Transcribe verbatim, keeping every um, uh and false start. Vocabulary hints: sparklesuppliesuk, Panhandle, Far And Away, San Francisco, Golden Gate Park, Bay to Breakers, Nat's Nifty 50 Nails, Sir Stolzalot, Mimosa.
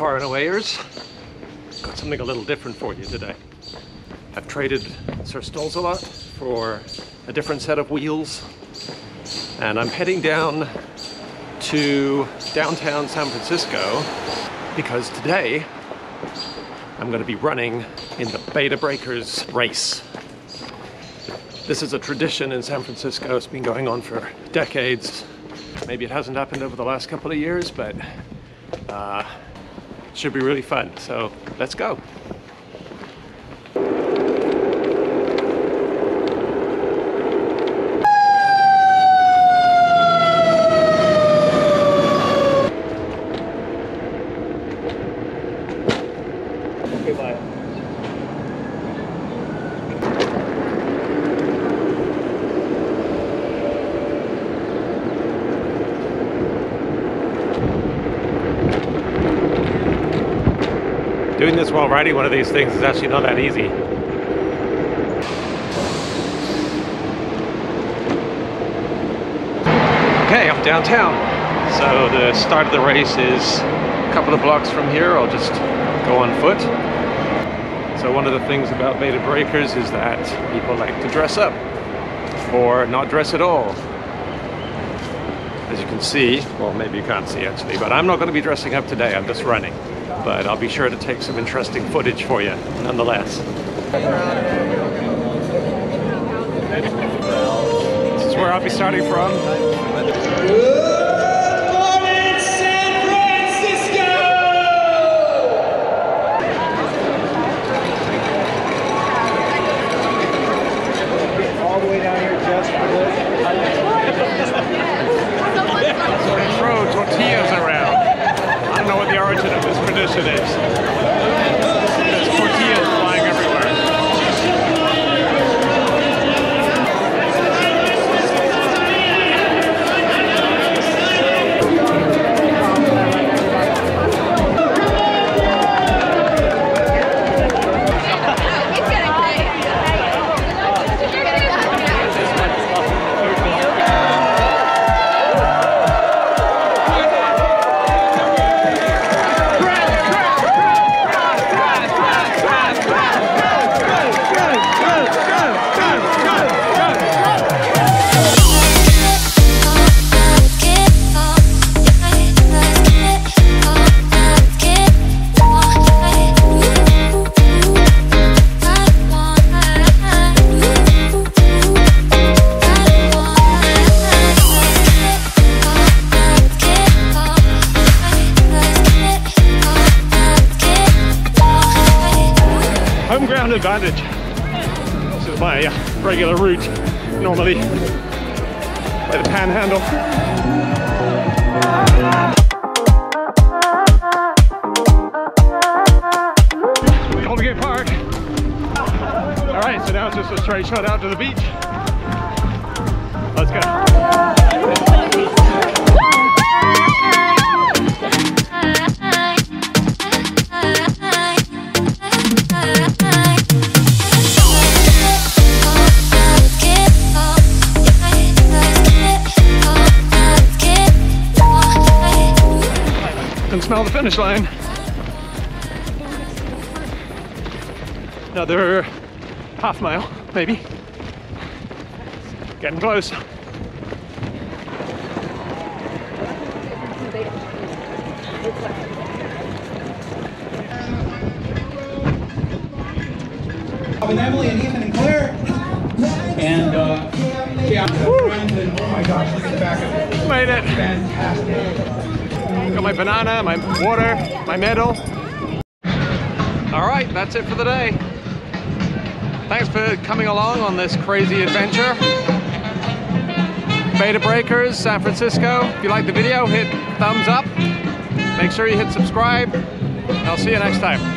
morning, far and awayers. Got something a little different for you today. I've traded Sir Stolzalot for a different set of wheels, and I'm heading down to downtown San Francisco because today I'm going to be running in the Bay to Breakers race. This is a tradition in San Francisco. It's been going on for decades. Maybe it hasn't happened over the last couple of years, but uh, it should be really fun. So let's go. Doing this while riding one of these things is actually not that easy. Okay, I'm downtown. So the start of the race is a couple of blocks from here. I'll just go on foot. So one of the things about Bay to Breakers is that people like to dress up or not dress at all. As you can see, well, maybe you can't see actually, but I'm not going to be dressing up today. I'm just running. But I'll be sure to take some interesting footage for you, nonetheless. This is where I'll be starting from. Good morning, San Francisco! All the way down here just for this. So they throw tortillas around. I don't know what the origin of this tradition is. There's tortillas flying around. Advantage. This is my uh, regular route, normally by the Panhandle. Golden Gate Park. All right, so now it's just a straight shot out to the beach. Let's go. Smell the finish line. Another half mile, maybe. Getting close. Robin, Emily, and Ethan, and Claire. And uh, yeah, and oh my gosh, look at the back of it. Made it. Fantastic. Got my banana, my water, my medal. All right, that's it for the day. Thanks for coming along on this crazy adventure. Bay to Breakers, San Francisco. If you like the video, hit thumbs up. Make sure you hit subscribe. I'll see you next time.